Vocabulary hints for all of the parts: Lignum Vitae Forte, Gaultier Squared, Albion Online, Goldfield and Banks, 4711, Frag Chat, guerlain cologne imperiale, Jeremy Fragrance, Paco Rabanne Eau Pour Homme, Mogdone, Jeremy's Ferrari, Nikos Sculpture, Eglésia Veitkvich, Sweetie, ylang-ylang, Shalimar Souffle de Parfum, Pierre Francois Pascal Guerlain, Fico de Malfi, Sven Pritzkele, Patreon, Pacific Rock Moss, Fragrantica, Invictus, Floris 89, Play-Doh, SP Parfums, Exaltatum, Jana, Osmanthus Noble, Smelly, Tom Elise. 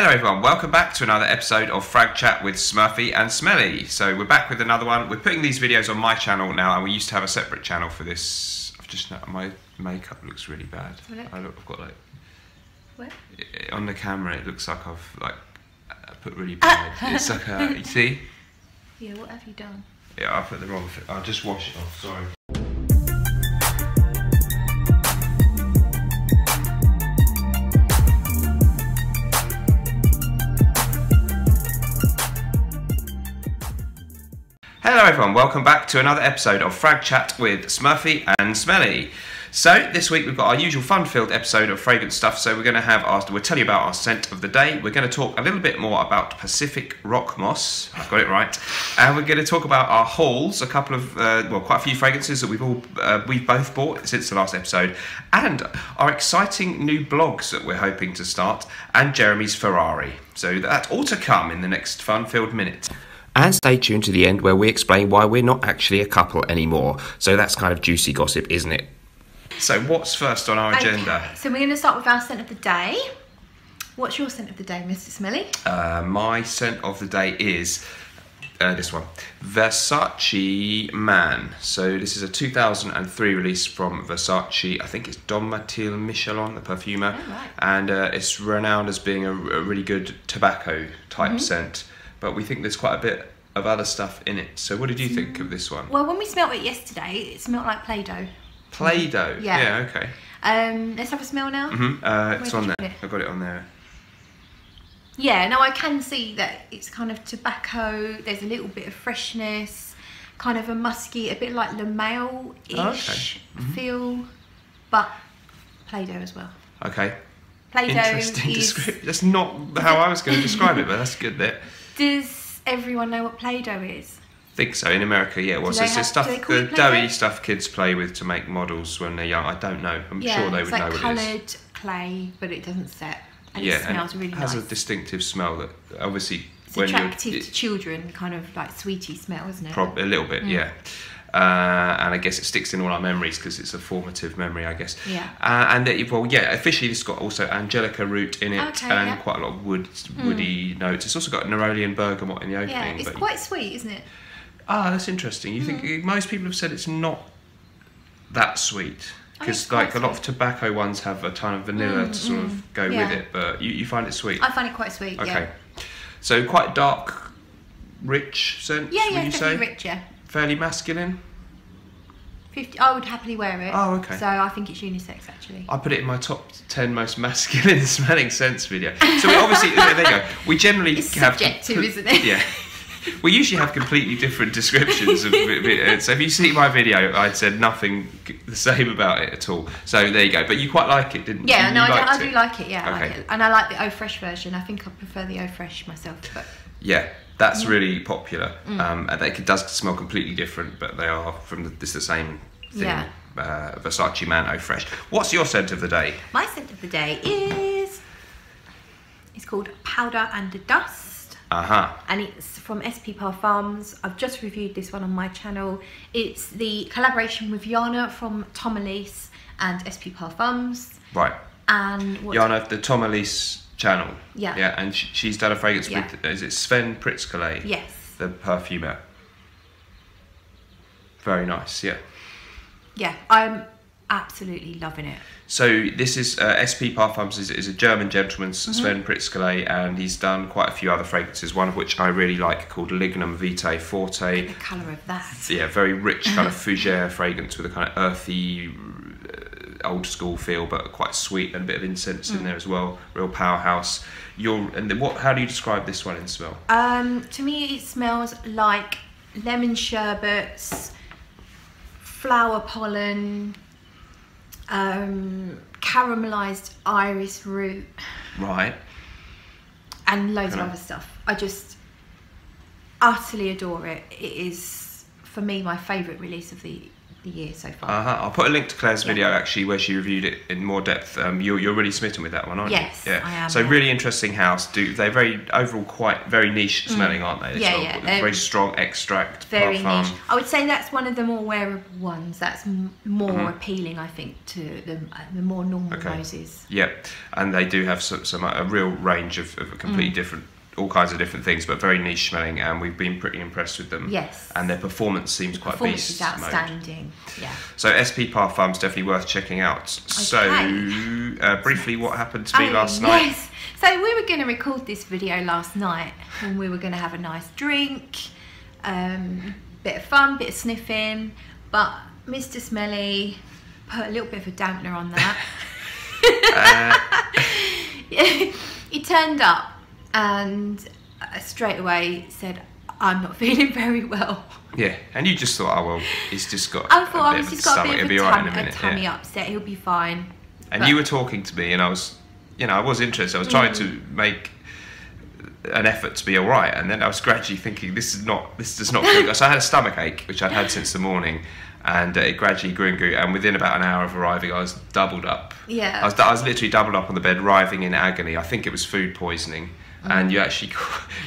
Hello everyone, welcome back to another episode of Frag Chat with Smurfy and Smelly. So we're back with another one. We're putting these videos on my channel now, and we used to have a separate channel for this. I've just noticed my makeup looks really bad. Look. I've got like... What? On the camera it looks like I've like put really bad. It's like a... You see? Yeah, what have you done? Yeah, I put the wrong thing. I'll just wash it off, sorry. Hello everyone, welcome back to another episode of Frag Chat with Smurfy and Smelly. So this week we've got our usual fun-filled episode of fragrance stuff. So we're going to have we'll tell you about our scent of the day. We're going to talk a little bit more about Pacific Rock Moss. I've got it right. And we're going to talk about our hauls, a couple of well, quite a few fragrances that we've both bought since the last episode, and our exciting new blogs that we're hoping to start, and Jeremy's Ferrari. So that's all to come in the next fun-filled minute. And stay tuned to the end where we explain why we're not actually a couple anymore. So that's kind of juicy gossip, isn't it? So what's first on our agenda? Okay, so we're going to start with our scent of the day. What's your scent of the day, Mr. Smelly? My scent of the day is this one, Versace Man. So this is a 2003 release from Versace. I think it's Don Matil Michelon, the perfumer. Oh, right. And it's renowned as being a really good tobacco type scent. But we think there's quite a bit of other stuff in it. So what did you think of this one? Well, when we smelled it yesterday, it smelled like Play-Doh. Play-Doh? Yeah. Yeah, okay. Let's have a smell now. It's on there. I've got it on there. Yeah, now I can see that it's kind of tobacco. There's a little bit of freshness, kind of a musky, a bit like Le Male-ish feel, but Play-Doh as well. Okay. Play-Doh Interesting description. That's not how I was going to describe it, but that's good there. Does everyone know what Play-Doh is? I think so. In America, yeah, it was. It's the stuff, the doughy stuff kids play with to make models when they're young. I don't know. I'm sure they would know what it is. Yeah, it's like coloured clay, but it doesn't set. And it smells really nice. It has a distinctive smell that obviously... It's attractive to children, kind of like Sweetie smell, isn't it? Probably a little bit, yeah. And I guess it sticks in all our memories because it's a formative memory, I guess. Yeah. And that, well, yeah, officially it's got also angelica root in it, and quite a lot of woody notes. It's also got nerolian bergamot in the opening. Yeah, it's quite sweet, isn't it? Ah, that's interesting. You think most people have said it's not that sweet because, like, a lot of tobacco ones have a ton of vanilla to sort of go with it, but you find it sweet. I find it quite sweet. Okay. Yeah. So quite dark, rich scent. Yeah, yeah, definitely rich. Yeah. Fairly masculine? 50, I would happily wear it. Oh, okay. So I think it's unisex, actually. I put it in my top 10 most masculine smelling scents video. So we obviously, there you go. We generally have... It's subjective, isn't it? Yeah. We usually have completely different descriptions of it. So if you see my video, I said nothing the same about it at all. So there you go. But you quite like it, didn't you? Yeah, no, I do like it, yeah. Okay. I like it. And I like the Eau Fraiche version. I think I prefer the Eau Fraiche myself, but... Yeah. That's really popular, and it does smell completely different, but they are from the same thing. Yeah. Versace Man Eau Fraiche. What's your scent of the day? My scent of the day is it's called Powder and Dust. And it's from SP Parfums. I've just reviewed this one on my channel. It's the collaboration with Jana from Tom Elise and SP Parfums. Right. And Jana, the Tom Elise channel. Yeah. Yeah, and she's done a fragrance with, is it Sven Pritzkele? Yes. The perfumer. Very nice, yeah. Yeah, I'm absolutely loving it. So this is, SP Parfums is a German gentleman, Sven Pritzkele, and he's done quite a few other fragrances, one of which I really like called Lignum Vitae Forte. The colour of that. Yeah, very rich kind of fougere fragrance with a kind of earthy, old school feel, but quite sweet, and a bit of incense in there as well. Real powerhouse. How do you describe this one in smell? To me, it smells like lemon sherbets, flower pollen, caramelized iris root, right, and loads of other stuff. I just utterly adore it. It is for me my favorite release of the the year so far. I'll put a link to Claire's video actually, where she reviewed it in more depth. You're really smitten with that one, aren't you? Yes, I am. So really interesting house. They're very overall quite very niche smelling, aren't they? Yeah. Very strong extract. Very niche. I would say that's one of the more wearable ones. That's more appealing, I think, to the more normal roses. Yeah, and they do have some a real range of a completely different. All kinds of different things, but very niche smelling, and we've been pretty impressed with them. Yes. And their performance seems quite beast mode. Performance is outstanding. Yeah. So SP Parfums definitely worth checking out. Okay. So briefly, what happened to me last night? Yes. So we were going to record this video last night, and we were going to have a nice drink, bit of fun, bit of sniffing, but Mr. Smelly put a little bit of a dampener on that. He turned up. And straight away said, I'm not feeling very well. Yeah, and you just thought, oh well, he's just got a tummy upset, he'll be fine. And but you were talking to me, and I was, you know, I was interested. I was trying to make an effort to be all right, and then I was gradually thinking, this does not feel. So I had a stomach ache, which I'd had since the morning, and it gradually grew and grew, and within about an hour of arriving, I was doubled up. Yeah, I was literally doubled up on the bed, writhing in agony. I think it was food poisoning. And you actually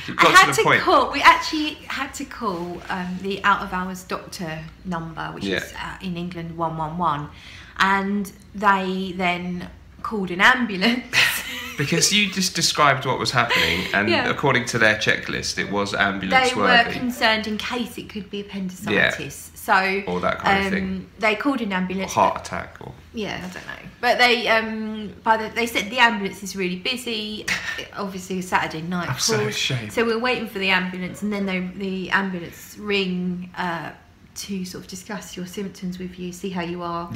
we actually had to call the out of hours doctor number, which is in England 111, and they then called an ambulance. Because you just described what was happening, and according to their checklist, it was ambulance worthy. They were concerned in case it could be appendicitis, so or that kind of thing. They called an ambulance, or heart attack, or I don't know. But they they said the ambulance is really busy. Obviously, a Saturday night. Absolute shame. So we're waiting for the ambulance, and then the ambulance ring to sort of discuss your symptoms with you, see how you are,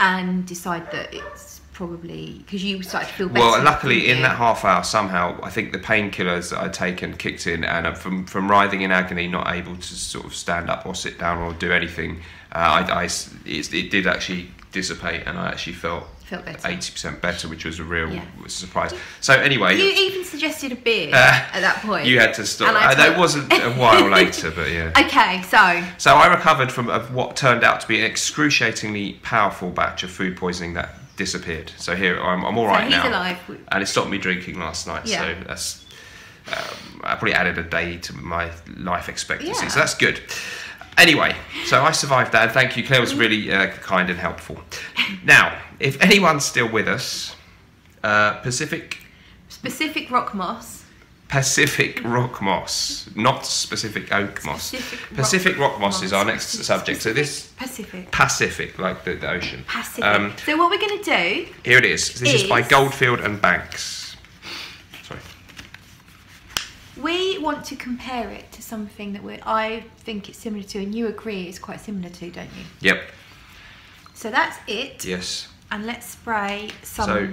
and decide that it's probably because you started to feel better. Well, luckily in that half hour somehow I think the painkillers that I'd taken kicked in, and from writhing in agony, not able to sort of stand up or sit down or do anything, it did actually dissipate, and I actually felt better. 80% better, which was a real surprise. So anyway, you even suggested a beer at that point. You had to stop. It wasn't a while later, but okay, so I recovered from what turned out to be an excruciatingly powerful batch of food poisoning that disappeared. So here I'm all right now. He's alive. And it stopped me drinking last night. Yeah. So that's I probably added a day to my life expectancy. Yeah. So that's good. Anyway, so I survived that. Thank you, Claire was really kind and helpful. Now, if anyone's still with us, Pacific Rock Moss. Pacific Rock Moss, not Specific Oak Moss. Pacific Rock Moss is our next subject. So this Pacific, like the ocean. Pacific. So what we're going to do? Here it is. This is by Goldfield and Banks. Sorry. We want to compare it to something that I think it's similar to, and you agree it's quite similar to, don't you? Yep. So that's it. Yes. And let's spray some. So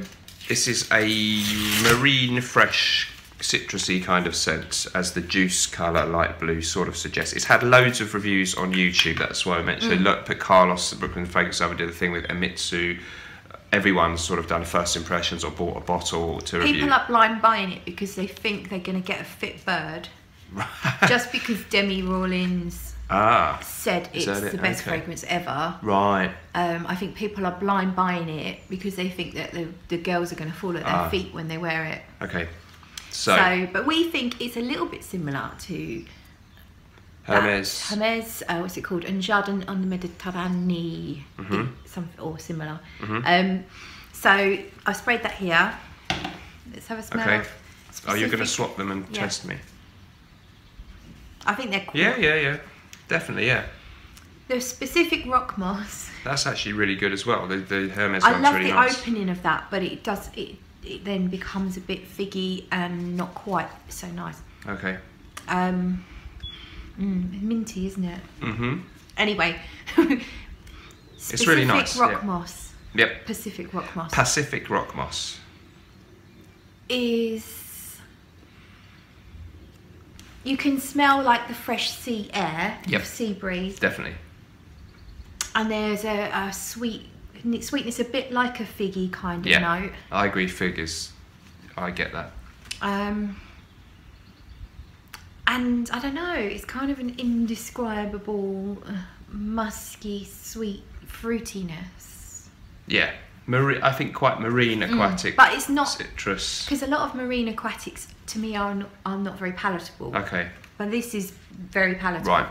this is a marine fresh, citrusy kind of scent, as the juice colour, light blue, sort of suggests. It's had loads of reviews on YouTube, that's why I mentioned it. Look, but Carlos, the Brooklyn Fragrance Lover, did the thing with Emitsu. Everyone's sort of done first impressions or bought a bottle to review. People are blind buying it because they think they're going to get a fit bird. Just because Demi Rawlins said it's the best fragrance ever. Right. I think people are blind buying it because they think that the girls are going to fall at their feet when they wear it. Okay. So, but we think it's a little bit similar to Hermes. Hermes, what's it called? Un Jardin on the Mediterrane, something or similar. So I sprayed that here. Let's have a smell. Okay. Oh, you're going to swap them and test me. I think they're cool. Yeah. Definitely, yeah. The Pacific Rock Moss. That's actually really good as well. The Hermes one's really nice. I love the opening of that, but it does it then becomes a bit figgy and not quite so nice. Okay. Minty, isn't it? Anyway, it's really nice. Pacific Rock Moss. Yep. Pacific Rock Moss. Pacific Rock Moss is. You can smell like the fresh sea air, the sea breeze. Definitely. And there's a sweetness, a bit like a figgy kind of note. I agree, fig is, I get that. And I don't know, it's kind of an indescribable musky, sweet fruitiness. Yeah. I think quite marine aquatic, but it's not citrus, because a lot of marine aquatics to me are not very palatable. Okay, but this is very palatable. Right,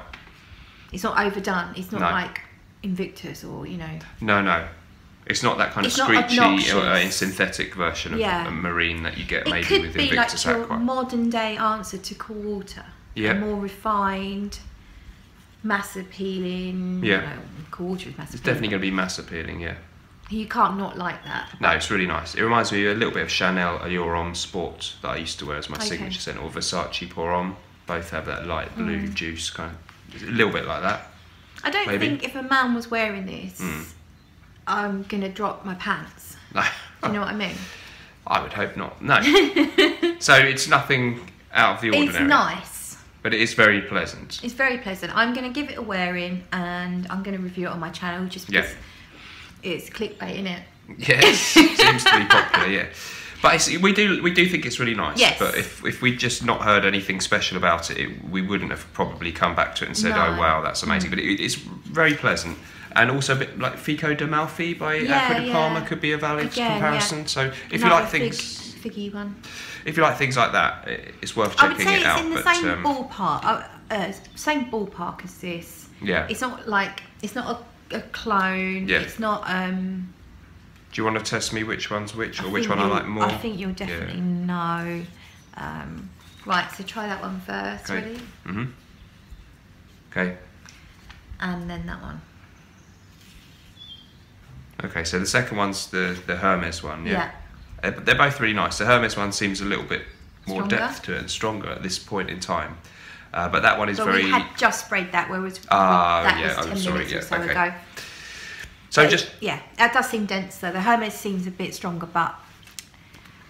it's not overdone. It's not like Invictus or No, no, it's not that kind of screechy or in synthetic version of a marine that you get maybe with Invictus. It could be like your modern day answer to cool water. Yeah, more refined. Mass appealing. Yeah, cool water is mass appealing. It's definitely going to be mass appealing. Yeah. You can't not like that. No, it's really nice. It reminds me a little bit of Chanel Allure Homme Sport that I used to wear as my signature scent, or Versace Pour Homme. Both have that light blue juice kind of, a little bit like that. I don't think if a man was wearing this, I'm going to drop my pants. No. You know what I mean? I would hope not. No. So it's nothing out of the ordinary. It's nice. But it is very pleasant. It's very pleasant. I'm going to give it a wearing and I'm going to review it on my channel just because... Yeah. It's clickbait, isn't it? Yes, it seems to be popular. Yeah, but it's, we do think it's really nice. Yes. But if we'd just not heard anything special about it, we wouldn't have probably come back to it and said, "Oh wow, that's amazing." But it's very pleasant, and also a bit like Fico de Malfi by Aquedipalma could be a valid comparison. Yeah. So if you like things, figgy one. If you like things like that, it's worth checking it out. I would say it's in the same ballpark. Same ballpark as this. Yeah. It's not like a clone. Yeah. It's not. Do you want to test me which one's which, or which one I like more? I think you'll definitely know. Right, so try that one first. Okay. Ready? Mm-hmm. Okay. And then that one. Okay, so the second one's the Hermes one. Yeah. They're both really nice. The Hermes one seems a little bit more depth to it and stronger at this point in time. But that one is very... we had just sprayed that, whereas that was 10 minutes or so ago. So just... Yeah, that does seem denser. The Hermes seems a bit stronger, but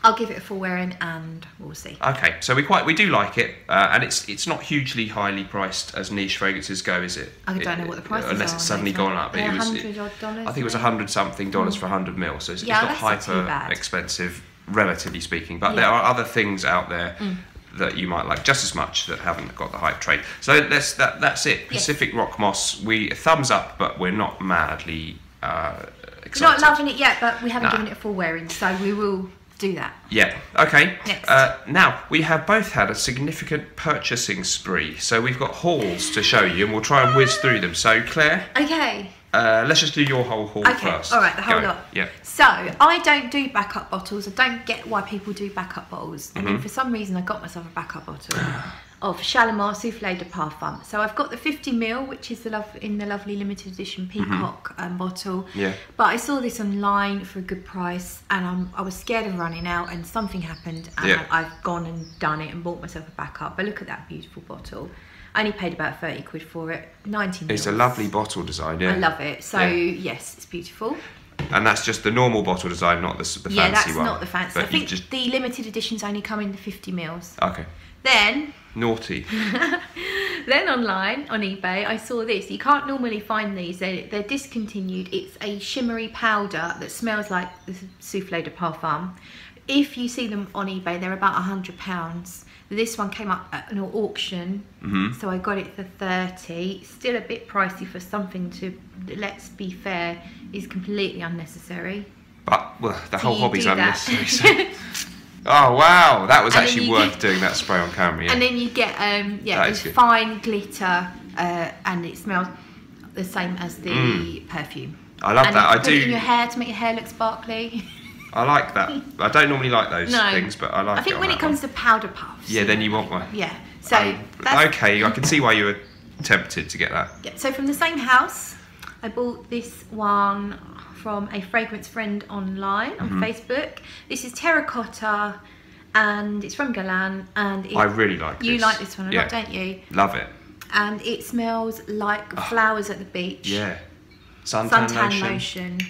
I'll give it a full wearing and we'll see. Okay, so we do like it, and it's not hugely highly priced as niche fragrances go, is it? I don't know what the price is. Unless it's suddenly gone up. It was, $100 odd. I think it was $100-something for 100 mil, so it's not hyper expensive, relatively speaking. But there are other things out there... that you might like just as much that haven't got the hype trade. So that's it. Pacific Rock Moss. We thumbs up, but we're not madly excited. We're not loving it yet, but we haven't given it a full wearing, so we will do that. Yeah. Okay. Next. Now we have both had a significant purchasing spree, so we've got hauls to show you, and we'll try and whiz through them. So Claire. Okay. Let's just do your whole haul first. All right, the whole lot. Yeah. So I don't do backup bottles. I don't get why people do backup bottles. I mean, for some reason, I got myself a backup bottle of Shalimar Souffle de Parfum. So I've got the 50 ml, which is in the lovely limited edition peacock bottle. Yeah. But I saw this online for a good price, and I was scared of running out, and something happened, and I've gone and done it and bought myself a backup. But look at that beautiful bottle. I only paid about 30 quid for it, 19 mils. It's a lovely bottle design, yeah. I love it. So, yes, it's beautiful. And that's just the normal bottle design, not the fancy one. Yeah, that's not the fancy. I think the limited editions only come in the 50 mils. Okay. Then... Naughty. Then online, on eBay, I saw this. You can't normally find these. They're discontinued. It's a shimmery powder that smells like the Souffle de Parfum. If you see them on eBay, they're about £100. This one came up at an auction, so I got it for 30. Still a bit pricey for something let's be fair, is completely unnecessary. But well, the whole hobby's unnecessary. So. Oh wow, that was actually worth doing that spray on camera. Yeah. And then you get this fine glitter, and it smells the same as the perfume. I love that. I do. Put it in your hair to make your hair look sparkly. I like that. I don't normally like those things, but I like it. I think when it comes to powder puffs. Yeah, then you want one. Yeah. So okay, I can see why you were tempted to get that. Yeah. So from the same house, I bought this one from a fragrance friend online on Facebook. This is terracotta, and it's from Guerlain. And I really like this. You like this one a lot, don't you? Love it. And it smells like flowers at the beach. Yeah. Suntan lotion.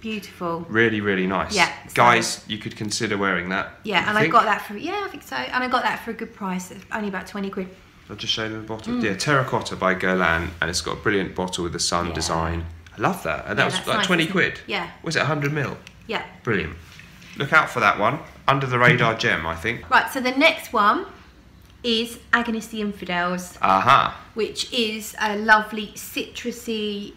Beautiful. Really, really nice. Yeah. So guys, you could consider wearing that. Yeah, and I got that for I think so. And I got that for a good price, only about 20 quid. I'll just show you the bottle. Yeah, Terracotta by Guerlain, and it's got a brilliant bottle with the sun design. I love that. And that was like nice, 20 quid. Yeah. Was it 100 ml? Yeah. Brilliant. Look out for that one. Under the radar gem, I think. Right, so the next one is Agonist the Infidels. Which is a lovely citrusy,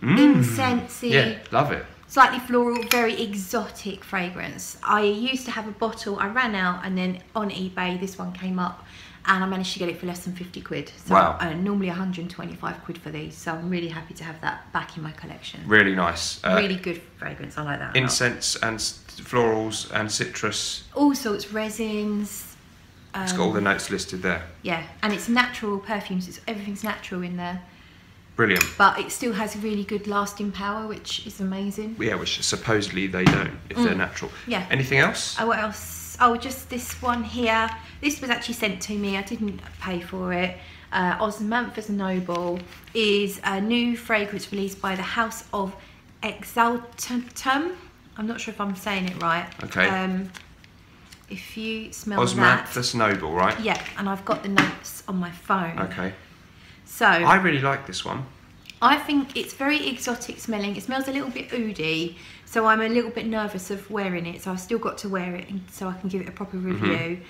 incensey. Yeah, love it. Slightly floral, very exotic fragrance. I used to have a bottle, I ran out, and then on eBay this one came up and I managed to get it for less than 50 quid. So wow. Normally 125 quid for these, so I'm really happy to have that back in my collection. Really nice. Really good fragrance, I like that. Incense and florals and citrus. All sorts, resins. It's got all the notes listed there. Yeah, and it's natural perfumes, it's, everything's natural in there. Brilliant. But it still has really good lasting power, which is amazing. Yeah, which supposedly they don't, if they're natural. Yeah. Anything else? Oh, what else? Oh, just this one here. This was actually sent to me. I didn't pay for it. Osmanthus Noble is a new fragrance released by the House of Exaltatum. I'm not sure if I'm saying it right. Okay. If you smell Osmanthus Noble, right? Yeah, and I've got the notes on my phone. Okay. So I really like this one. I think it's very exotic smelling. It smells a little bit oudy, so I'm a little bit nervous of wearing it. So I've still got to wear it, and so I can give it a proper review.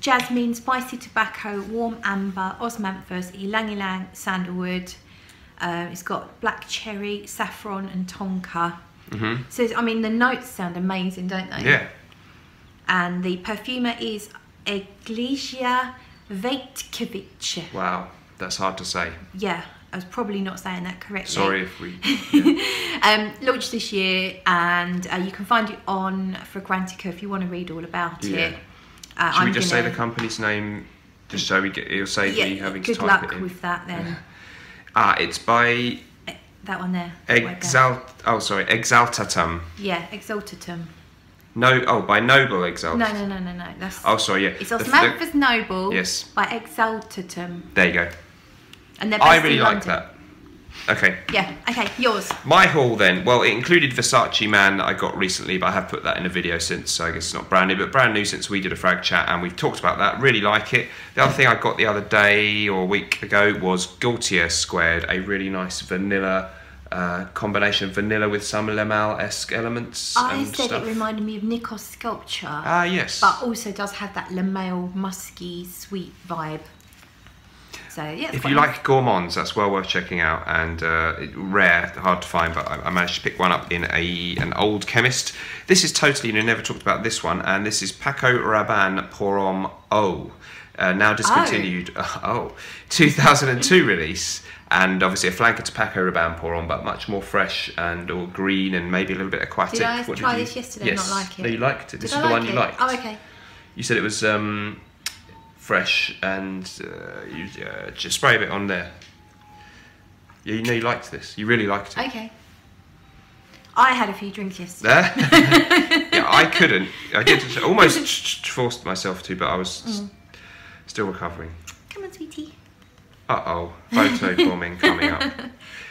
Jasmine, spicy tobacco, warm amber, osmanthus, ylang-ylang, sandalwood. It's got black cherry, saffron, and tonka. So I mean, the notes sound amazing, don't they? Yeah. And the perfumer is Eglésia Veitkvich. Wow. That's hard to say. Yeah, I was probably not saying that correctly. Sorry if we... Yeah. Launched this year, and you can find it on Fragrantica if you want to read all about it. Should we just say the company's name, just so we get, it'll save me having to type it in. Good luck with that then. It's by... That one there. Exaltatum. Yeah, Exaltatum. No, oh, by Noble Exalt. No. That's, it's Osmanthus Noble. Yes. By Exaltatum. There you go. And they're based in London. Like that. Okay. Yeah. Okay. Yours. My haul then. Well, it included Versace Man that I got recently, but I have put that in a video since, so I guess it's not brand new, but brand new since we did a Frag Chat, and we've talked about that. Really like it. The other thing I got the other day or a week ago was Gaultier Squared, a really nice vanilla. Combination of vanilla with some Lamel-esque elements. It reminded me of Nikos Sculpture. Yes. But also does have that Lamel musky sweet vibe. So yeah. If you like gourmands, that's well worth checking out, and rare, hard to find. But I managed to pick one up in an old chemist. This is totally new. Never talked about this one, and this is Paco Rabanne Eau Pour Homme. Now discontinued. 2002 release. And obviously a flanker to Paco Rabanne Pour Homme, but much more fresh and all green and maybe a little bit aquatic. Did I try this yesterday and not like it? No, you liked it. This is the one you liked. Oh, okay. You said it was fresh, and you just spray a bit on there. Yeah, you know you liked this. You really liked it. Okay. I had a few drinks yesterday. Yeah, I couldn't. I did, almost forced myself to, but I was still recovering. Come on, sweetie. Uh-oh, photo bombing coming up.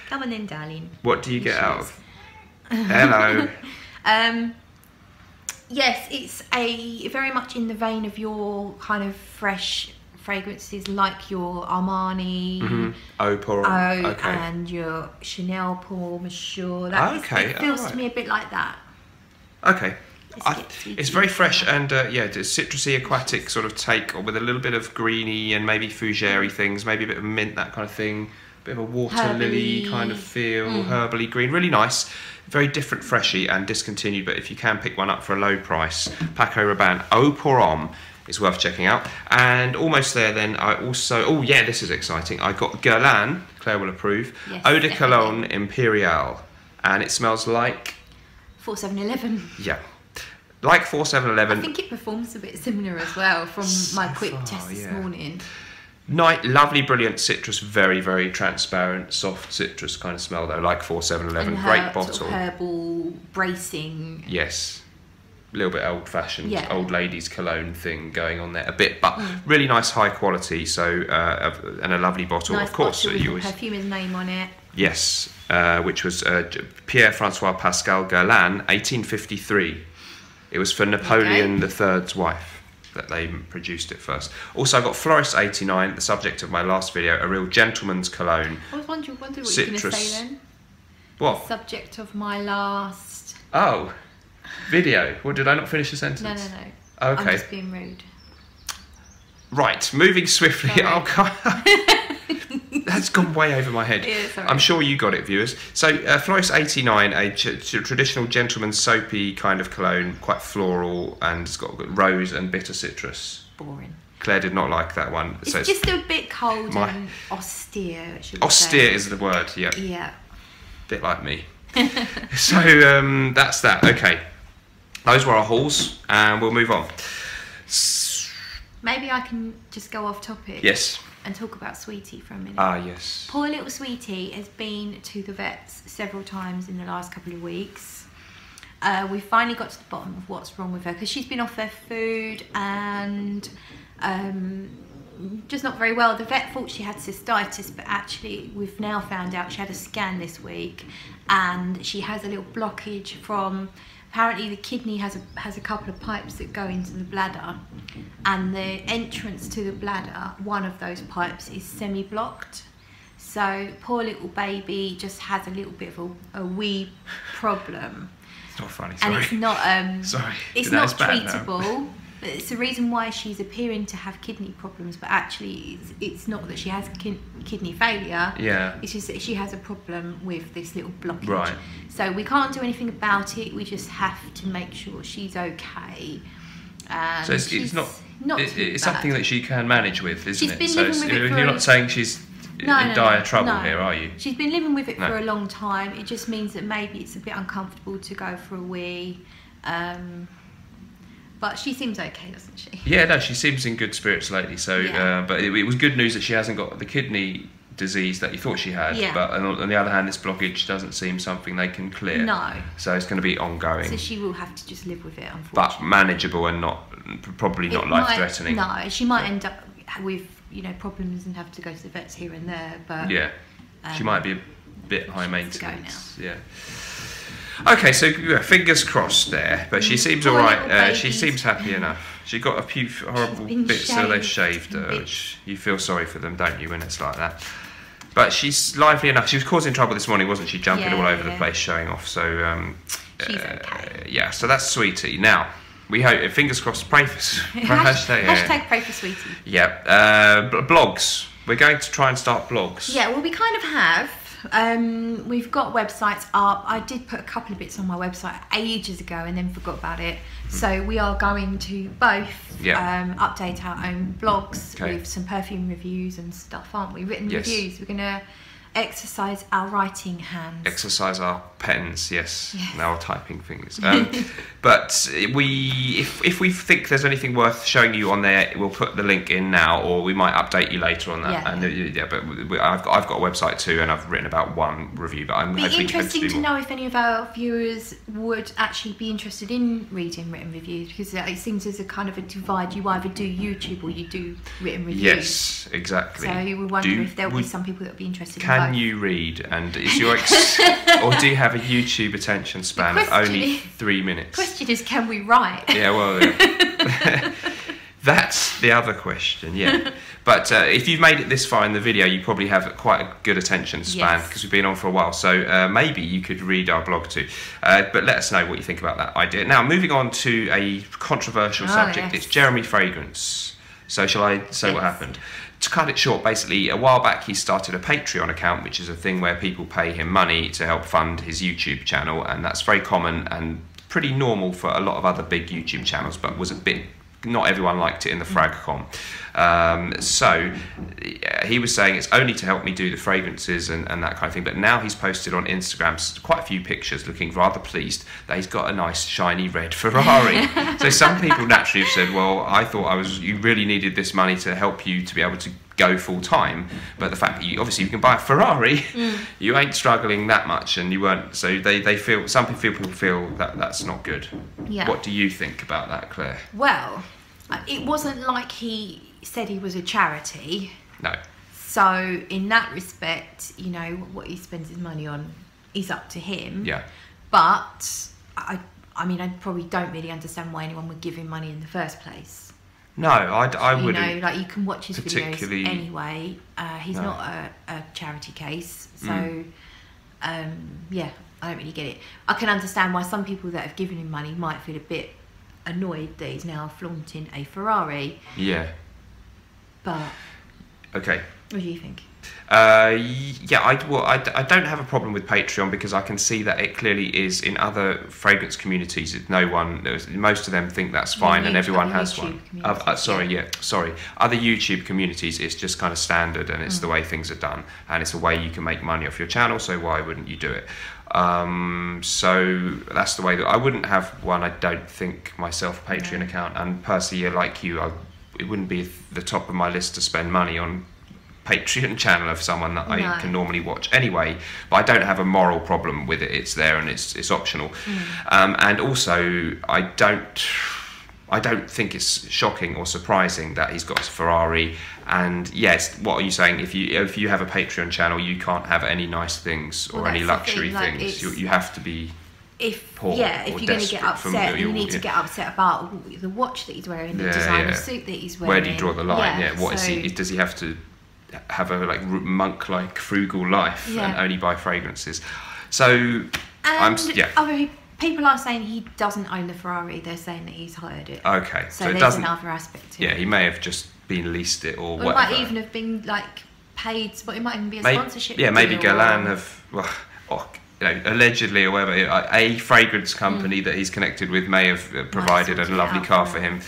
Come on in, darling. What do you get out of? Hello. Yes, it's a very much in the vein of your kind of fresh fragrances, like your Armani, Eau Pour Homme, and your Chanel Paul Monsieur. It feels to me a bit like that. Okay. It's very fresh and yeah, citrusy, aquatic sort of take, or with a little bit of greeny and maybe fougere things, maybe a bit of mint, that kind of thing, a bit of a water lily kind of feel, herbally green, really nice, very different, freshy and discontinued. But if you can pick one up for a low price, Paco Rabanne Eau Pour Homme is worth checking out. And almost there then, I also, oh yeah, this is exciting, I got Guerlain, Claire will approve, Eau de Cologne Imperial, and it smells like 4711. Yeah. Like 4711. I think it performs a bit similar as well from my quick test this morning. Lovely, brilliant citrus, very, very transparent, soft citrus kind of smell though, like 4711. Great bottle. Sort of herbal, bracing. Yes. A little bit old-fashioned, old ladies' cologne thing going on there a bit, but really nice, high quality. So and a lovely bottle, nice of course. Bottle with the perfumer's name on it. Yes, which was Pierre Francois Pascal Guerlain, 1853. It was for Napoleon III's wife that they produced it first. Also, I got Floris 89, the subject of my last video, a real gentleman's cologne. I was wondering what you were going to say then. What? The subject of my last... Oh, video. Well, did I not finish the sentence? No. Oh, okay. I'm just being rude. Right, moving swiftly. That's gone way over my head. Yeah, I'm sure you got it, viewers. So, Floris 89, a traditional gentleman soapy kind of cologne, quite floral, and it's got rose and bitter citrus. Boring. Claire did not like that one. It's, so it's just a bit cold and austere. Austere is the word, yeah. Yeah. Bit like me. So, that's that. Okay. Those were our hauls, and we'll move on. Maybe I can just go off topic. Yes. And talk about Sweetie for a minute. Ah, yes. Poor little Sweetie has been to the vets several times in the last couple of weeks. We finally got to the bottom of what's wrong with her, because she's been off her food and just not very well. The vet thought she had cystitis, but actually we've now found out she had a scan this week and she has a little blockage from... Apparently the kidney has a couple of pipes that go into the bladder, and the entrance to the bladder, one of those pipes is semi-blocked. So poor little baby just has a little bit of a wee problem. It's not funny, sorry. And it's not, sorry. It's not treatable. But it's the reason why she's appearing to have kidney problems, but actually it's not that she has kidney failure. Yeah. It's just that she has a problem with this little blockage. Right. So we can't do anything about it. We just have to make sure she's okay. So it's something that she can manage with, isn't it? So you're not saying she's in dire trouble here, are you? She's been living with it for a long time. It just means that maybe it's a bit uncomfortable to go for a wee. But she seems okay, doesn't she? Yeah, no, she seems in good spirits lately. So, yeah. But it was good news that she hasn't got the kidney disease that you thought she had. Yeah. But on the other hand, this blockage doesn't seem something they can clear. No. So it's going to be ongoing. So she will have to just live with it, unfortunately. But manageable and probably not life-threatening. No, she might end up with problems and have to go to the vets here and there. But yeah, she might be a bit high maintenance. Yeah. Okay, so fingers crossed there, but she seems all right. She seems happy enough. She got a few horrible bits, so they shaved her, which you feel sorry for them, don't you, when it's like that? But she's lively enough. She was causing trouble this morning, wasn't she? Jumping all over the place, showing off. So she's okay. Yeah, so that's Sweetie. Now we hope. Fingers crossed. Pray for hashtag pray for Sweetie. Yeah. Blogs. We're going to try and start blogs. Yeah. Well, we kind of have. We've got websites up. I did put a couple of bits on my website ages ago and then forgot about it. So we are going to both update our own blogs with some perfume reviews and stuff, aren't we? Written reviews. We're going to exercise our writing hands. Exercise our pens, yes. Now our typing fingers. But if we think there's anything worth showing you on there, we'll put the link in now, or we might update you later on that. Yeah. And but I've got a website too, and I've written about one review. But I'm hoping to know if any of our viewers would actually be interested in reading written reviews, because it seems there's a kind of a divide. You either do YouTube or you do written reviews. Yes, exactly. So we wonder if there'll be some people that would be interested. Can you read? And is your or do you have a YouTube attention span of only 3 minutes? The question is, can we write? Yeah, well, yeah. That's the other question. Yeah, but if you've made it this far in the video, you probably have quite a good attention span because we've been on for a while. So maybe you could read our blog too. But let us know what you think about that idea. Now, moving on to a controversial subject. Yes. It's Jeremy Fragrance. So shall I say what happened? To cut it short, basically, a while back he started a Patreon account, which is a thing where people pay him money to help fund his YouTube channel, and that's very common and pretty normal for a lot of other big YouTube channels, but was a bit... Not everyone liked it in the FragCon. So he was saying it's only to help me do the fragrances and that kind of thing, but now he's posted on Instagram quite a few pictures looking rather pleased that he's got a nice shiny red Ferrari. So some people naturally have said, well, I thought you really needed this money to help you to be able to go full time, but the fact that obviously you can buy a Ferrari, you ain't struggling that much, and you weren't. So some people feel that that's not good. Yeah. What do you think about that, Claire? Well, it wasn't like he said he was a charity. No. So in that respect, what he spends his money on is up to him. Yeah. But I probably don't really understand why anyone would give him money in the first place. No, I wouldn't. You can watch his videos anyway. He's not a charity case, so yeah, I don't really get it. I can understand why some people that have given him money might feel a bit annoyed that he's now flaunting a Ferrari. Yeah. But okay, what do you think? Yeah, I don't have a problem with Patreon because I can see that it clearly is in other fragrance communities. No one, most of them think that's fine, and everyone has one. Other YouTube communities, it's just kind of standard, and it's the way things are done, and it's a way you can make money off your channel. So why wouldn't you do it? So that's the way that I wouldn't have one. I don't think myself Patreon account, and personally, like you, it wouldn't be the top of my list to spend money on Patreon channel of someone that I can normally watch anyway, but I don't have a moral problem with it. It's there and it's optional. And also I don't think it's shocking or surprising that he's got a Ferrari. And yes, what are you saying? If you have a Patreon channel, you can't have any nice things or any luxury things. You have to be poor. Yeah, if you're going to get upset, you need to get upset about the watch that he's wearing, the designer suit that he's wearing. Where do you draw the line? Yeah, what is he? Does he have to have a like monk-like frugal life and only buy fragrances? So people are saying he doesn't own the Ferrari. They're saying that he's hired it. Okay, so it doesn't, another aspect to it. He may have just been leased it or whatever. It might even have been like paid, but it might even be a sponsorship. Yeah, maybe Guerlain have allegedly or whatever, a fragrance company that he's connected with may have provided a lovely car for him.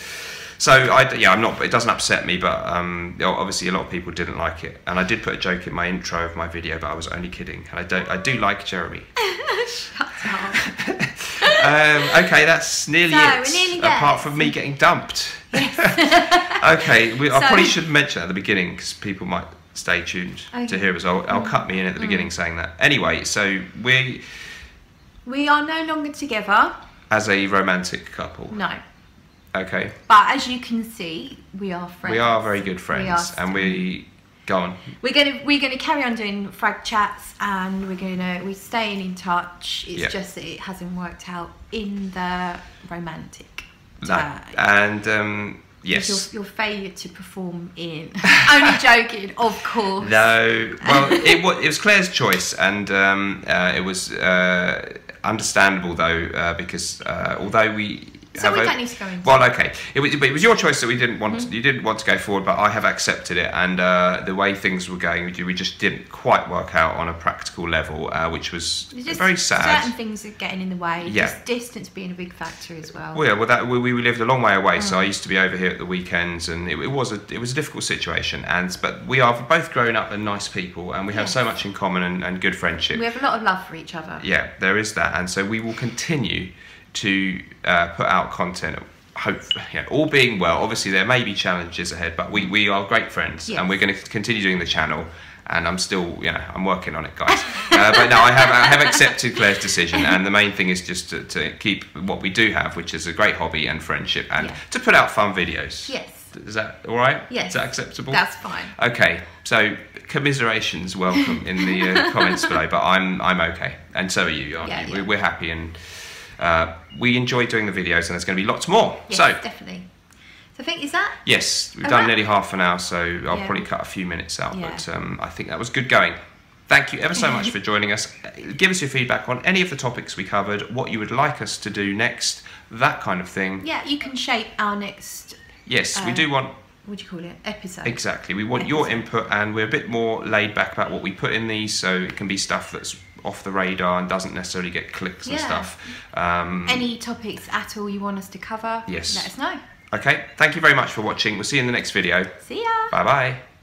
So I'm not. It doesn't upset me, but obviously a lot of people didn't like it, and I did put a joke in my intro of my video, but I was only kidding. And I do like Jeremy. Shut up. Okay, that's nearly it. Nearly apart from me getting dumped. Yes. Okay, I probably should mention at the beginning because people might stay tuned to hear us. I'll cut me in at the beginning saying that. Anyway, so we are no longer together as a romantic couple. No. Okay. But as you can see, we are friends. We are very good friends, we're gonna carry on doing frag chats, and we're staying in touch. It's just that it hasn't worked out in the romantic. Yes, your failure to perform in. Only joking, of course. No. Well, it was Claire's choice, and it was understandable though, because although we. So we don't need to go into it was your choice that we didn't want. You didn't want to go forward, but I have accepted it. And the way things were going, we just didn't quite work out on a practical level, which was just very sad. Certain things are getting in the way. Yeah. Just distance being a big factor as well. Well, yeah. Well, we lived a long way away, so I used to be over here at the weekends, and it was a difficult situation. But we are both grown up and nice people, and we have so much in common and good friendship. We have a lot of love for each other. Yeah, there is that, and so we will continue to put out content, all being well. Obviously there may be challenges ahead, but we are great friends, and we're going to continue doing the channel, and I'm still, I'm working on it, guys. But no, I have accepted Claire's decision, and the main thing is just to keep what we do have, which is a great hobby and friendship, and to put out fun videos. Yes. Is that all right? Yes. Is that acceptable? That's fine. Okay, so commiserations welcome in the comments below, but I'm okay, and so are you, aren't you? Yeah. We're happy, and we enjoy doing the videos, and there's going to be lots more. Yes, definitely. So I think, is that? Yes, we've done nearly half an hour, so I'll probably cut a few minutes out, but I think that was good going. Thank you ever so much for joining us. Give us your feedback on any of the topics we covered, what you would like us to do next, that kind of thing. Yeah, you can shape our next... Yes, we do want... What do you call it? Episode. Exactly. We want your input, and we're a bit more laid back about what we put in these, so it can be stuff that's off the radar and doesn't necessarily get clicks and stuff. Any topics at all you want us to cover, let us know. Okay, thank you very much for watching. We'll see you in the next video. See ya. Bye-bye.